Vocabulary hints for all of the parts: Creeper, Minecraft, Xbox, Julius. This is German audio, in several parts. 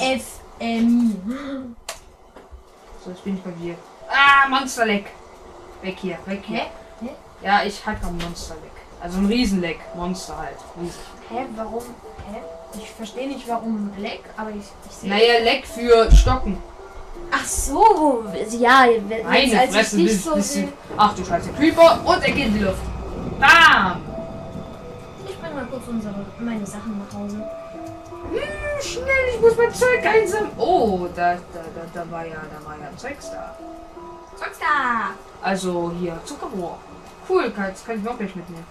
FM. So, jetzt bin ich bei dir. Ah, Monsterleck. Weg hier, weg hier. Hä? Hä? Ja, ich hatte ein Monsterleck. Also ein Riesenleck. Monster halt. Riesig. Hä, warum? Hä? Ich verstehe nicht, warum Leck, aber ich sehe. Naja, Leck für Stocken. Ach so, ja, wenn als Fresse, ich nicht so bisschen. Ach du Scheiße, Creeper und er geht in die Luft. Bam! Ich bringe mal kurz meine Sachen nach Hause. Hm, schnell, ich muss mein Zeug einsammeln. Oh, da war ja Zeugs da. Zeugs da! Also hier, Zuckerrohr. Cool, das kann ich wirklich mitnehmen.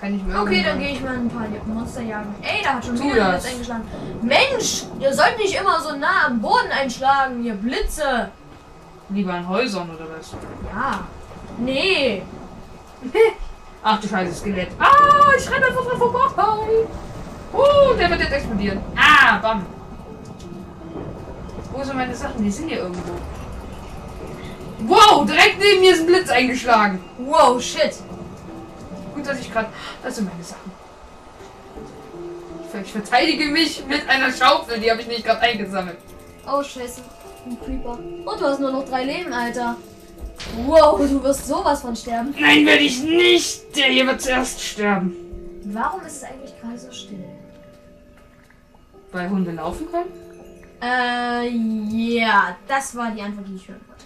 Kann ich mir okay, dann gehe ich mal ein paar Monster jagen. Ey, da hat schon wieder was eingeschlagen. Mensch, ihr sollt nicht immer so nah am Boden einschlagen, ihr Blitze. Lieber an Häusern oder was? Ja. Nee. Ach du Scheiße, Skelett. Ah, ich renne einfach mal vorbei. Oh, der wird jetzt explodieren. Ah, bam. Wo sind meine Sachen? Die sind hier irgendwo. Wow, direkt neben mir ist ein Blitz eingeschlagen. Wow, shit. Gut, dass ich gerade. Das sind meine Sachen. Ich verteidige mich mit einer Schaufel, die habe ich nicht gerade eingesammelt. Oh, scheiße. Ein Creeper. Und du hast nur noch 3 Leben, Alter. Wow, du wirst sowas von sterben. Nein, werde ich nicht. Der hier wird zuerst sterben. Warum ist es eigentlich gerade so still? Weil Hunde laufen können? Ja, das war die Antwort, die ich hören wollte.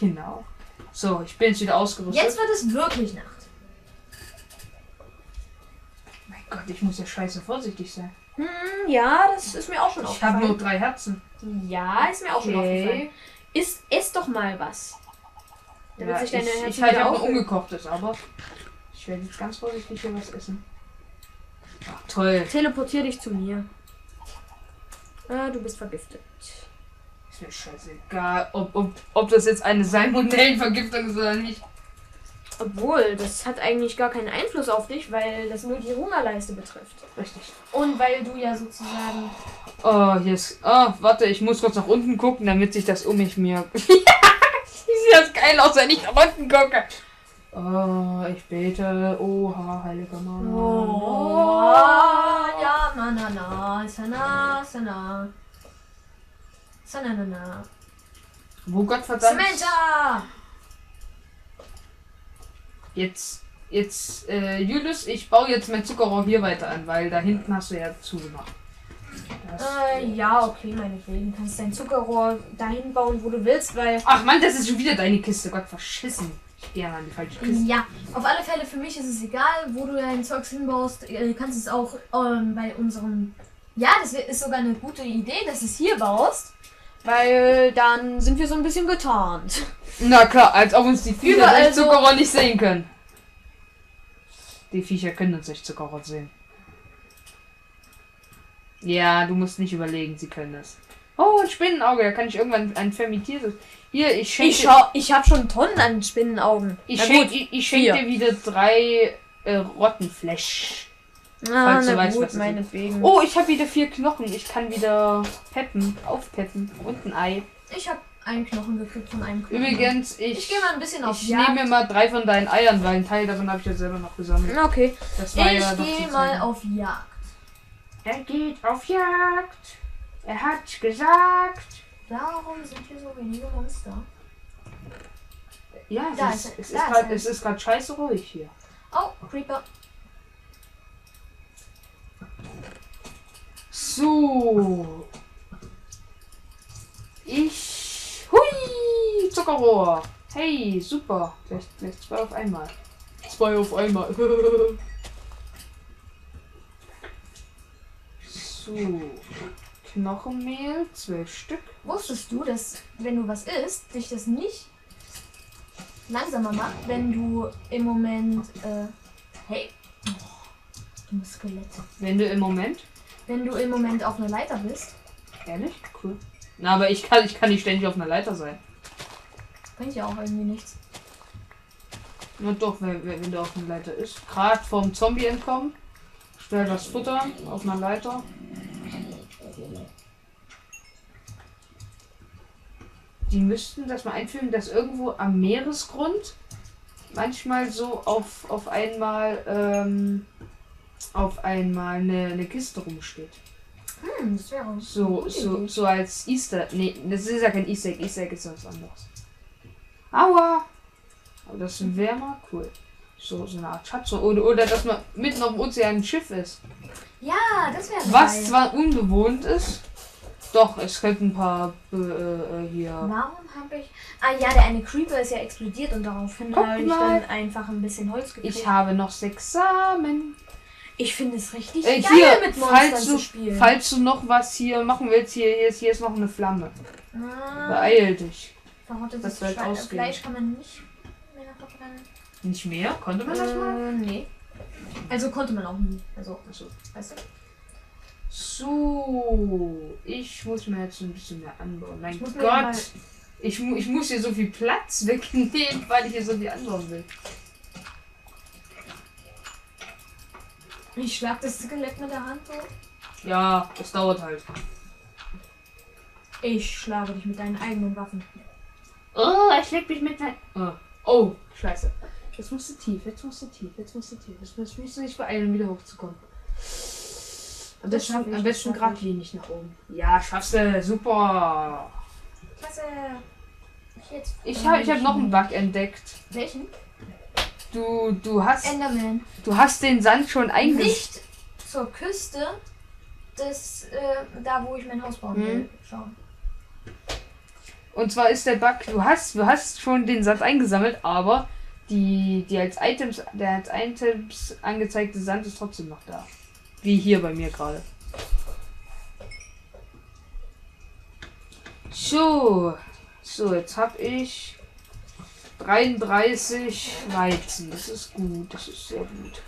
Genau. So, ich bin jetzt wieder ausgerüstet. Jetzt wird es wirklich Nacht. Gott, ich muss ja scheiße vorsichtig sein. Hm, ja, das ist mir auch schon aufgefallen. Ich habe nur 3 Herzen. Ja, ist mir auch schon aufgefallen. Ist doch mal was. Damit ja, sich deine Herzen. Ich halte auch ungekochtes, aber ich werde jetzt ganz vorsichtig hier was essen. Ach, toll. Teleportier dich zu mir. Ah, du bist vergiftet. Ist mir scheißegal, ob das jetzt eine Salmonellenvergiftung ist oder nicht. Obwohl, das hat eigentlich gar keinen Einfluss auf dich, weil das nur die Hungerleiste betrifft. Richtig. Und weil du ja sozusagen... Oh, hier ist... Oh, warte, ich muss kurz nach unten gucken, damit sich das um mich mir... Sieht das geil aus, wenn ich nach unten gucke. Oh, ich bete. Oha, heiliger Mann. Oh, ja, na, na, na, sana, sana. Sana, na, na. Wo Gott verdammt... Samantha! Jetzt, Julius, ich baue jetzt mein Zuckerrohr hier weiter an, weil da hinten hast du ja zugemacht. Ja, okay, meinetwegen. Du kannst dein Zuckerrohr dahin bauen, wo du willst, weil... Ach Mann, das ist schon wieder deine Kiste. Gott, verschissen. Ich gehe an die falsche Kiste. Ja, auf alle Fälle, für mich ist es egal, wo du dein Zeugs hinbaust. Du kannst es auch bei unserem... Ja, das ist sogar eine gute Idee, dass du es hier baust. Weil dann sind wir so ein bisschen getarnt. Na klar, als ob uns die Viecher durch Zuckerrohr nicht sehen können. Die Viecher können uns nicht Zuckerrohr sehen. Ja, du musst nicht überlegen, sie können das. Oh, ein Spinnenauge, da kann ich irgendwann ein fermentiertes... Hier, ich schenke... Ich habe schon Tonnen an Spinnenaugen. Ich schenke dir wieder 3 Rottenfleisch. Ah, falls du weißt, was meinetwegen. Oh, ich habe wieder 4 Knochen. Ich kann wieder peppen, aufpeppen und ein Ei. Ich habe einen Knochen gekriegt von einem Knochen. Übrigens, ich gehe mal ein bisschen auf Jagd. Ich nehme mal 3 von deinen Eiern, weil einen Teil davon habe ich ja selber noch gesammelt. Okay. Das war ja doch gehe mal auf Jagd. Er geht auf Jagd. Er hat gesagt. Warum sind hier so wenige Monster? Ja, es ist gerade scheiße ruhig hier. Oh, Creeper. So. Hui! Zuckerrohr! Hey, super! Gleich 2 auf einmal. 2 auf einmal. So. Knochenmehl, 12 Stück. Wusstest du, dass, wenn du was isst, dich das nicht langsamer macht, wenn du im Moment. Hey! Du Skelett. Wenn du im Moment auf einer Leiter bist. Ehrlich? Cool. Na, aber ich kann nicht ständig auf einer Leiter sein. Bringt ja auch irgendwie nichts. Na doch, wenn du auf einer Leiter bist. Gerade vom Zombie entkommen. Stell das Futter auf einer Leiter. Die müssten das mal einführen, dass irgendwo am Meeresgrund manchmal so auf einmal eine Kiste rumsteht. Das wäre eine gute Idee. So als Easter. Nee, das ist ja kein Easter Egg. Easter Egg ist was anderes. Aua! Aber das wäre mal cool. So eine Art Schatz. Oder dass man mitten auf dem Ozean ein Schiff ist. Ja, das wäre was zwar unbewohnt ist. Doch, es könnten ein paar hier. Warum habe ich. Ah ja, der eine Creeper ist ja explodiert und daraufhin habe ich dann einfach ein bisschen Holz gekriegt. Ich habe noch 6 Samen. Ich finde es richtig geil, hier, mit Monstern zu spielen. Falls du noch was hier machen willst, hier ist noch eine Flamme. Beeil dich. Warum hat das wird ausgehen. Fleisch kann man nicht mehr verbrennen. Nicht mehr? Konnte man das mal? Nee. Also konnte man auch nie. Also, weißt du? So, ich muss mir jetzt ein bisschen mehr anbauen. Mein Gott, ich muss hier so viel Platz wegnehmen, weil ich hier so viel anbauen will. Ich schlag das Skelett mit der Hand so. Ja, das dauert halt. Ich schlage dich mit deinen eigenen Waffen. Oh, er schlägt mich mit deinen... Oh, scheiße. Jetzt musst du tief, jetzt musst du tief, jetzt musst du tief. Jetzt musst du dich beeilen, um wieder hochzukommen. Und das schafft am besten geradlinig nach oben. Ja, schaffst du. Super. Klasse. Ich hab noch einen Bug entdeckt. Welchen? Du hast den Sand schon eingeschmissen. Nicht zur Küste, da wo ich mein Haus bauen will. Schauen. Und zwar ist der Bug, du hast schon den Sand eingesammelt, aber der als Items angezeigte Sand ist trotzdem noch da. Wie hier bei mir gerade. So, jetzt habe ich 33 Weizen. Das ist gut, das ist sehr gut.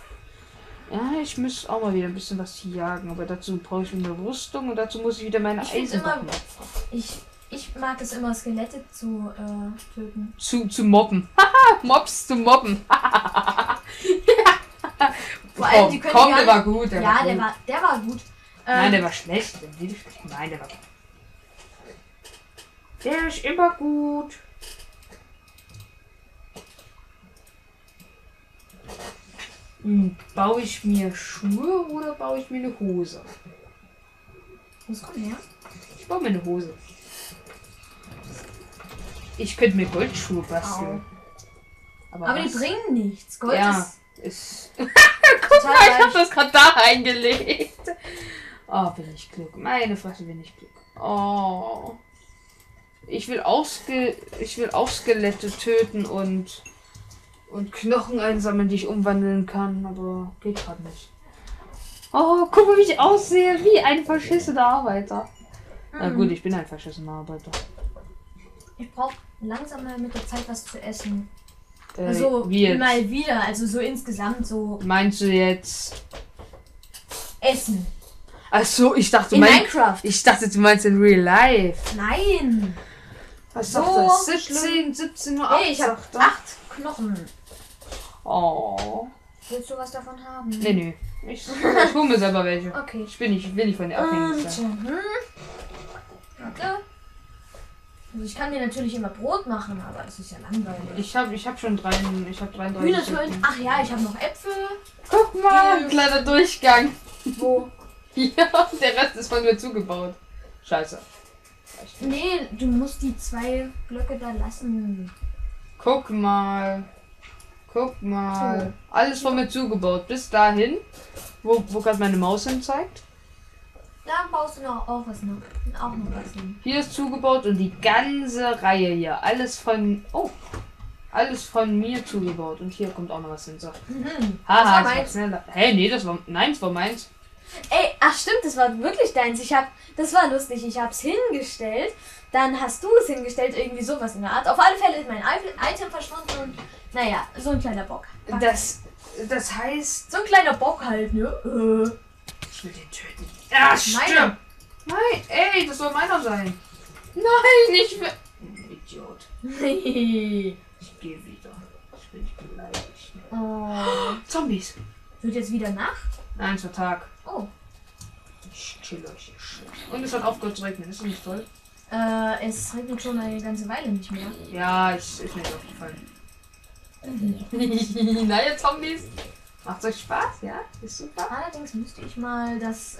Ja, ich müsste auch mal wieder ein bisschen was jagen, aber dazu brauche ich eine Rüstung und dazu muss ich wieder meine Eisenwaffen machen. Ich mag es immer, Skelette zu töten. Zu mobben. Mobs zu mobben. Ja. Vor allem, die können komm, der war gut. Der war gut. Nein, der war schlecht. Nein, der war gut. Der ist immer gut. Baue ich mir Schuhe oder baue ich mir eine Hose? Was kommt her? Ich baue mir eine Hose. Ich könnte mir Goldschuhe basteln. Aber die bringen nichts. Gold ist... Guck mal, ich habe das gerade da eingelegt. Oh, bin ich klug. Meine Fresse, bin ich klug. Oh. Ich will auch Skelette töten und Knochen einsammeln, die ich umwandeln kann, aber geht gerade nicht. Oh, guck mal, wie ich aussehe, wie ein verschissener Arbeiter. Na gut, ich bin ein verschissener Arbeiter. Ich brauche langsam mal mit der Zeit was zu essen. Also mal wieder, also so insgesamt so. Meinst du jetzt Essen? Ach so, ich dachte in Minecraft. Ich dachte, du meinst in Real Life. Nein. Was sagt das? 17 Uhr 8. Nee, ich habe 8 Knochen. Oh. Willst du was davon haben? Nee, nö. Ich hole mir selber welche. Okay. Ich will nicht von dir abhängig sein. Okay. Also ich kann dir natürlich immer Brot machen, aber es ist ja langweilig. Ich hab schon 33. Ach ja, ich habe noch Äpfel. Guck mal, ein kleiner Durchgang. Wo? Ja, der Rest ist von mir zugebaut. Scheiße. Nee, du musst die 2 Blöcke da lassen. Guck mal. So. Alles von mir zugebaut. Bis dahin, wo gerade meine Maus hin zeigt. Da baust du noch auch was noch. Auch noch was hin. Hier ist zugebaut und die ganze Reihe hier. Alles von mir zugebaut. Und hier kommt auch noch was hin. So. Haha, das war meins. Hey, nee, das war meins. Ey, ach stimmt, das war wirklich deins. Das war lustig. Ich hab's hingestellt. Dann hast du es hingestellt. Irgendwie sowas in der Art. Auf alle Fälle ist mein Item verschwunden. Und naja, so ein kleiner Bock. Das heißt... So ein kleiner Bock halt, ne? Ich will den töten. Ja, stimmt. Nein, ey, das soll meiner sein. Nein, ich will... Idiot. Nee. Ich gehe wieder. Ich bin nicht beleidigt. Oh. Zombies. Wird jetzt wieder Nacht? Nein, es war Tag. Oh. Ich chill euch hier schön. Und es hat aufgehört zu regnen. Ist das nicht toll? Es regnet schon eine ganze Weile nicht mehr. Ja, ist mir aufgefallen. Naja, Zombies. Macht's euch Spaß, ja? Ist super. Allerdings müsste ich mal das...